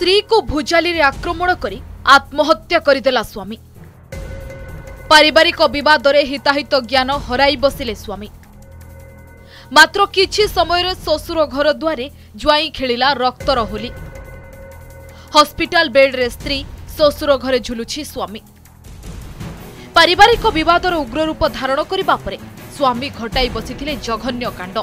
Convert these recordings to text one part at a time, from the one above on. स्त्री को भुजाली रे आक्रमण करी आत्महत्या करदेला स्वामी। पारिवारिक बद हिताहित ज्ञान हराई बसिले स्वामी। मात्र किछि समय ससुर घर द्वारे ज्वाई खेलिला रक्तर होली। हॉस्पिटल बेड रे स्त्री, ससुर घरे झुलुछि स्वामी। पारिवारिक बदर उग्र रूप धारण करने पर स्वामी घटाई बसिथिले जघन्य कांड।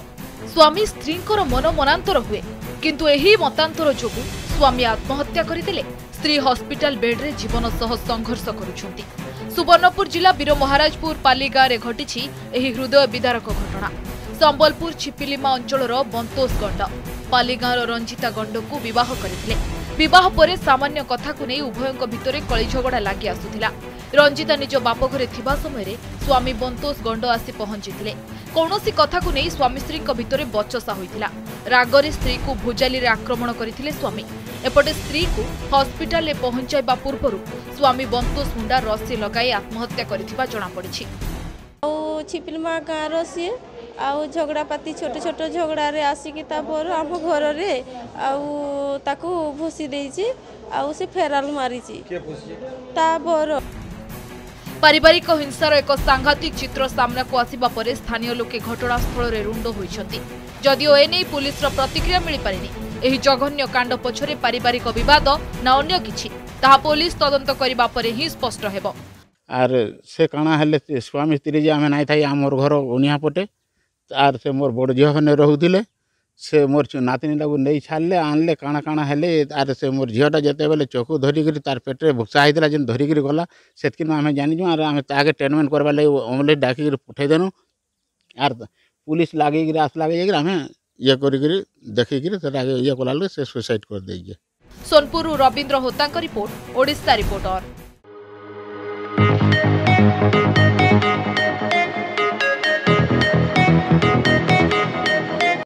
स्वामी स्त्रीकर मन मनांतर हुए, किंतु एही मतांतर जोगु स्वामी आत्महत्या करते। स्त्री हॉस्पिटल बेड रे जीवन सह संघर्ष करुछंती। सुवर्णपुर जिला बीर महाराजपुर पाली गाँव में घटी एही हृदय विदारक घटना। संबलपुर छिपिलिमा अंचल बंतोष गंड पाली गाँव रंजिता गंड को विवाह करथिले। विवाह पर सामान्य कथा को नहीं उभयों भितर कली झगड़ा लगी आसुला। रंजिता निज बाप घरे थिबा समय स्वामी बंतोष गंड आसी पहुंची। कौनसी कथा को नहीं स्वामी स्त्री भितर बचसा होता। रागरे स्त्री को भुजाली रे आक्रमण करथिले स्वामी। एपटे स्त्री को हॉस्पिटल पहुंचाइबा पूर्व स्वामी बंतोष मुंडा रस्सी लगाई आत्महत्या करथिबा जणा पड़िछि। छिपिलमा गाँव सी आउ झगड़ापाती छोटे छोटे झगड़ा रे आसिकी तापर आम घर रे आउ भूसी देछि आउ से फेराल मारिछि तापर। पारिवारिक हिंसार एक सांघातिक चित्र सामना को आसिबा परे स्थानीय लोके घटनास्थल रे रुंड होइछंती। जदिओ एने पुलिस प्रतिक्रिया मिल पारिनी। एही जघन्य कांड पछरे पारिवारिक विवाद ना अन्य किछि ताहा पुलिस तदंत करिबा परे ही स्पष्ट हेबो। आर से काना हेले स्वामी स्त्री जे आमे नाइ थाई आमर घर उनिया पटे। आर से मोर बड़ झियो हने रहउथिले। से मोर नातिनी लागु नै छाडले आनले काना काना हेले। आर से मोर झियोटा जते बेले चोखु धरि करी तार पेटरे भुसा हैतला जेन धरि करी गला सेतकिन आमे जानिजु। आर आमे ताके ट्रीटमेंट करबा लई ओमले डाकी करी पठाइ देनु। आर पुलिस लगे आसलागे आमे ये करी देखिकी ये कला से सुसाइड कर देगी। सोनपुर रवींद्र होता का रिपोर्ट, ओडिशा रिपोर्टर।